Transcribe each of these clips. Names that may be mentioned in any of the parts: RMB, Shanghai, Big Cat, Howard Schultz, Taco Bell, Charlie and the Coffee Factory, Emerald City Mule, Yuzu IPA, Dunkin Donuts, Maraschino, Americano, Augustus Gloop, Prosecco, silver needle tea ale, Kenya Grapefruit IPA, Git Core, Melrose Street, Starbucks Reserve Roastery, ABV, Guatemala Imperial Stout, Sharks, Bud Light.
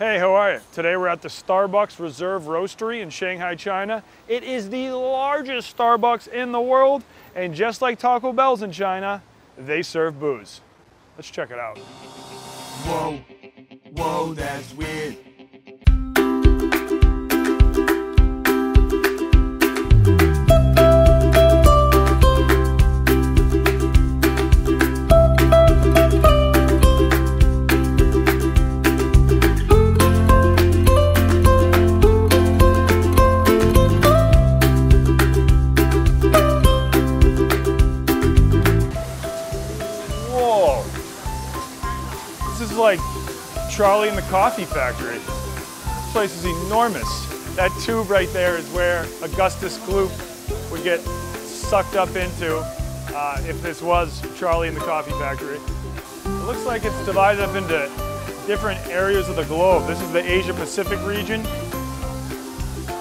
Hey, how are you? Today we're at the Starbucks Reserve Roastery in Shanghai, China. It is the largest Starbucks in the world, and just like Taco Bell's in China, they serve booze. Let's check it out. Whoa, whoa, that's weird. This is like Charlie and the Coffee Factory. This place is enormous. That tube right there is where Augustus Gloop would get sucked up into if this was Charlie and the Coffee Factory. It looks like it's divided up into different areas of the globe. This is the Asia Pacific region.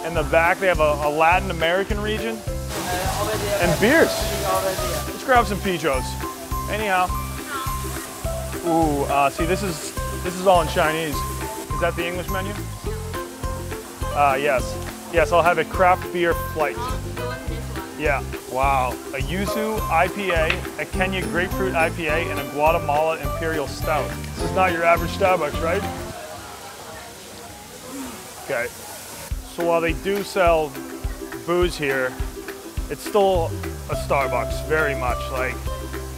In the back they have a Latin American region. And beers. Let's grab some pichos. Anyhow. Ooh, see, this is all in Chinese. Is that the English menu? Yes. Yes, I'll have a craft beer flight. Yeah, wow. A Yuzu IPA, a Kenya Grapefruit IPA, and a Guatemala Imperial Stout. This is not your average Starbucks, right? Okay. So while they do sell booze here, it's still a Starbucks, very much. Like,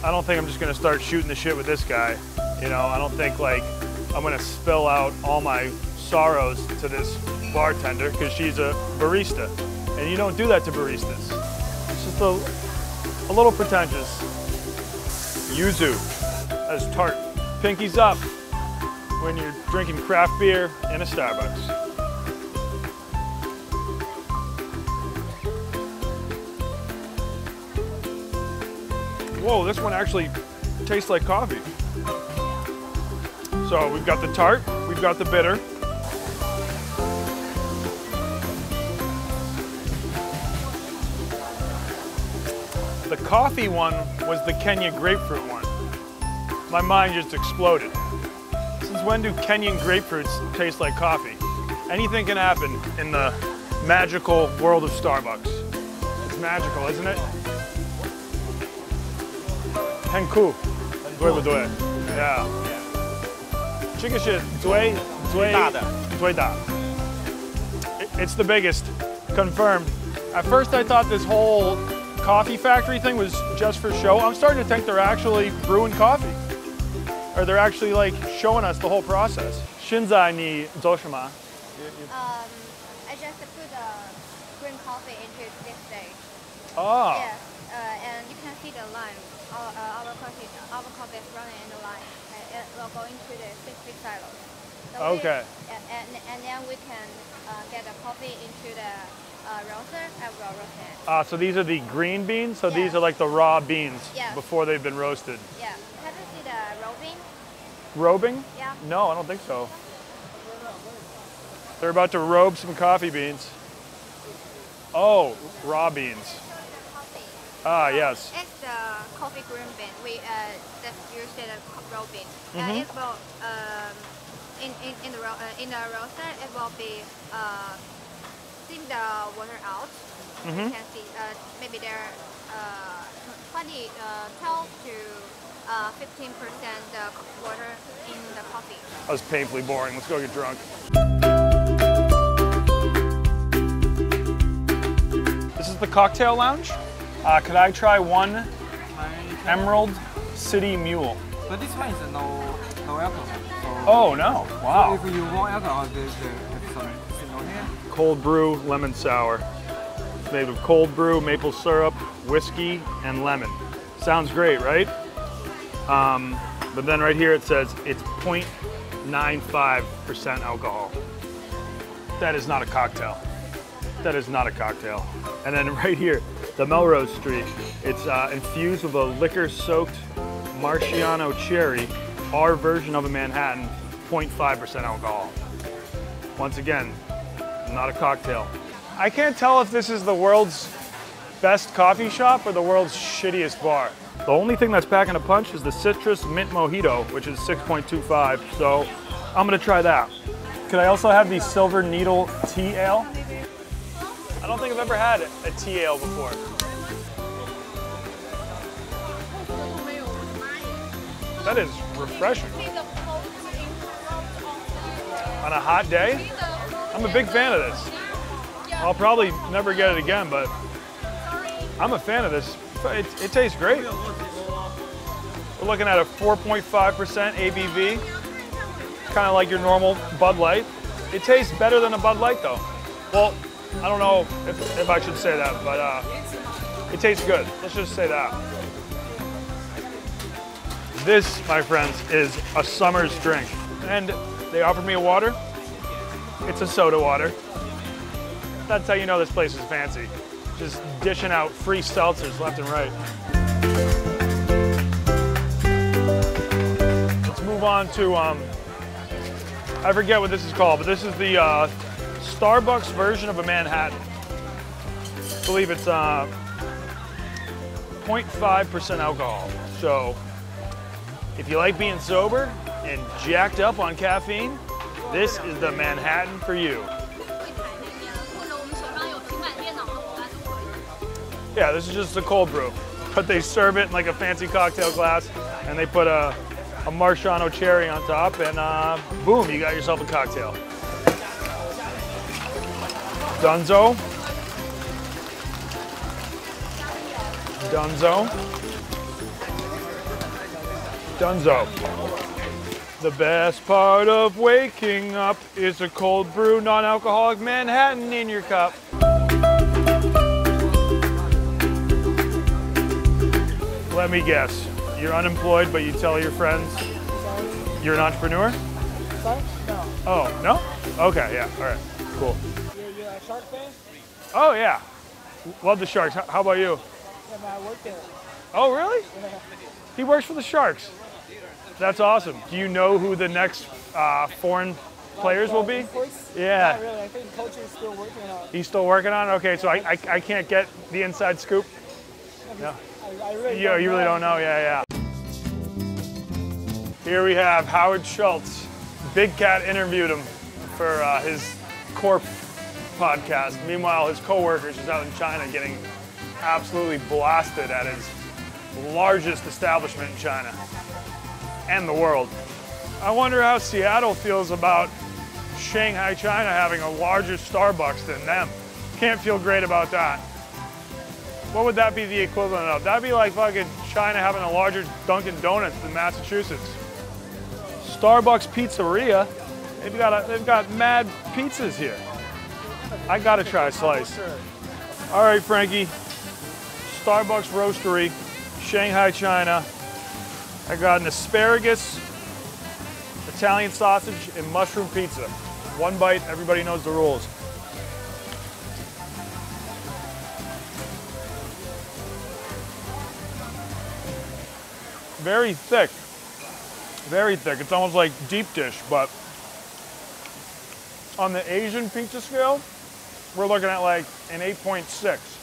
I don't think I'm just gonna start shooting the shit with this guy. You know, I don't think like I'm gonna spill out all my sorrows to this bartender because she's a barista. And you don't do that to baristas. It's just a little pretentious. Yuzu, as tart. Pinkies up when you're drinking craft beer in a Starbucks. Whoa, this one actually tastes like coffee. So we've got the tart, we've got the bitter. The coffee one was the Kenya grapefruit one. My mind just exploded. Since when do Kenyan grapefruits taste like coffee? Anything can happen in the magical world of Starbucks. It's magical, isn't it? Henku. Dui bu dui? Yeah. It's the biggest, confirmed. At first I thought this whole coffee factory thing was just for show. I'm starting to think they're actually brewing coffee. Or they're actually like showing us the whole process. Shinzai ni doshima? I just put green coffee into this stage. Oh. Yeah. And you can see the line. Our coffee is running in the line. It will go into the specific silos. So okay. And then we can get the coffee into the roaster and we'll roast it. So these are the green beans? So yeah. These are like the raw beans before they've been roasted? Yeah. Have you seen the robing? Robing? Yeah. No, I don't think so. They're about to robe some coffee beans. Oh, raw beans. Ah, yes. It's the coffee green bean. We just use the raw bean. It will, in the roaster, it will be thin the water out. You can see maybe there 12 to 15% water in the coffee. That was painfully boring. Let's go get drunk. This is the cocktail lounge. Could I try one Emerald City Mule? But this one is no alcohol. So oh, no. Wow. So if you want alcohol, there's some here. Cold brew lemon sour. It's made of cold brew, maple syrup, whiskey, and lemon. Sounds great, right? But then right here it says it's 0.95% alcohol. That is not a cocktail. That is not a cocktail. And then right here, the Melrose Street. It's infused with a liquor-soaked Maraschino cherry, our version of a Manhattan, 0.5% alcohol. Once again, not a cocktail. I can't tell if this is the world's best coffee shop or the world's shittiest bar. The only thing that's packing a punch is the citrus mint mojito, which is 6.25, so I'm gonna try that. Could I also have the silver needle tea ale? I don't think I've ever had a tea ale before. That is refreshing. On a hot day? I'm a big fan of this. I'll probably never get it again, but I'm a fan of this. It tastes great. We're looking at a 4.5% ABV, kind of like your normal Bud Light. It tastes better than a Bud Light, though. Well, I don't know if I should say that, but it tastes good. Let's just say that. This, my friends, is a summer's drink. And they offered me a water. It's a soda water. That's how you know this place is fancy. Just dishing out free seltzers left and right. Let's move on to, I forget what this is called, but this is the Starbucks version of a Manhattan. I believe it's 0.5% alcohol. So if you like being sober and jacked up on caffeine, this is the Manhattan for you. Yeah, this is just a cold brew, but they serve it in like a fancy cocktail glass, and they put a Maraschino cherry on top, and boom, you got yourself a cocktail. Dunzo. Dunzo. Dunzo. The best part of waking up is a cold brew, non-alcoholic Manhattan in your cup. Let me guess, you're unemployed, but you tell your friends you're an entrepreneur? Sorry? No. Oh, no? Okay, yeah, all right, cool. You're a Shark fan? Oh, yeah. Love the Sharks. How about you? Yeah, I work there. Oh, really? Yeah. He works for the Sharks. That's awesome. Do you know who the next foreign players will be? Yeah. Not really. I think coach is still working on it. He's still working on it? Okay, so I can't get the inside scoop? No. You really don't know, yeah. Here we have Howard Schultz. Big Cat interviewed him for his Corp podcast. Meanwhile, his co-workers is out in China getting absolutely blasted at his largest establishment in China and the world. I wonder how Seattle feels about Shanghai, China having a larger Starbucks than them. Can't feel great about that. What would that be the equivalent of? That'd be like fucking China having a larger Dunkin Donuts than Massachusetts. Starbucks Pizzeria, they've got mad pizzas here. I gotta try a slice. All right, Frankie. Starbucks Roastery, Shanghai, China. I got an asparagus, Italian sausage, and mushroom pizza. One bite, everybody knows the rules. Very thick, very thick. It's almost like deep dish, but on the Asian pizza scale, we're looking at like an 8.6.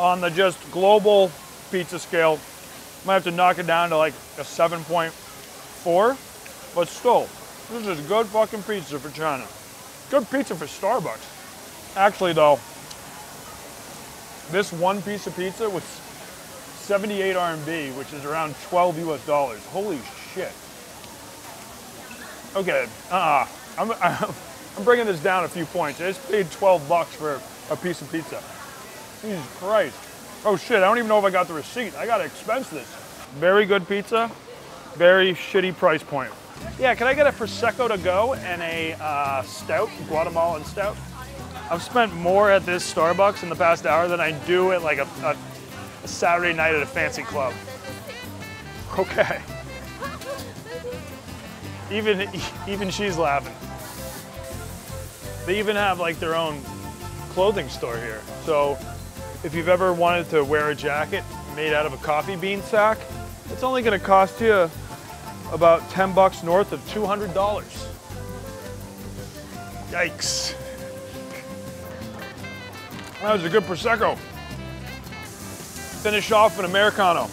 On the just global pizza scale, might have to knock it down to like a 7.4, but still, this is good fucking pizza for China. Good pizza for Starbucks. Actually though, this one piece of pizza was 78 RMB, which is around $12 US. Holy shit. Okay, I'm bringing this down a few points. I just paid 12 bucks for a piece of pizza. Jesus Christ. Oh shit, I don't even know if I got the receipt. I gotta expense this. Very good pizza, very shitty price point. Yeah, can I get a Prosecco to go and a stout, Guatemalan stout? I've spent more at this Starbucks in the past hour than I do at like a Saturday night at a fancy club. Okay. Even she's laughing. They even have like their own clothing store here. So if you've ever wanted to wear a jacket made out of a coffee bean sack, it's only gonna cost you about 10 bucks north of $200. Yikes. That was a good Prosecco. Finish off an Americano.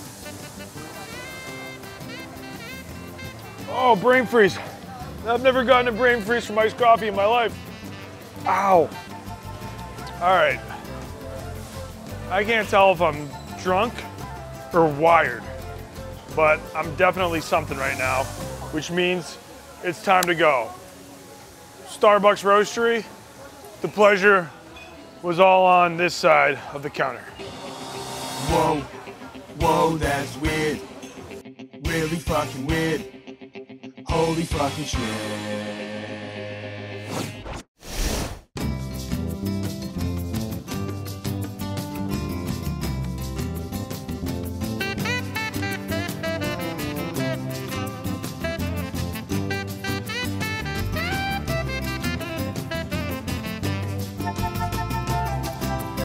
Oh, brain freeze. I've never gotten a brain freeze from iced coffee in my life. Ow. All right. I can't tell if I'm drunk or wired, but I'm definitely something right now, which means it's time to go. Starbucks Roastery, the pleasure was all on this side of the counter. Whoa, whoa, that's weird. Really fucking weird. Holy fucking shit.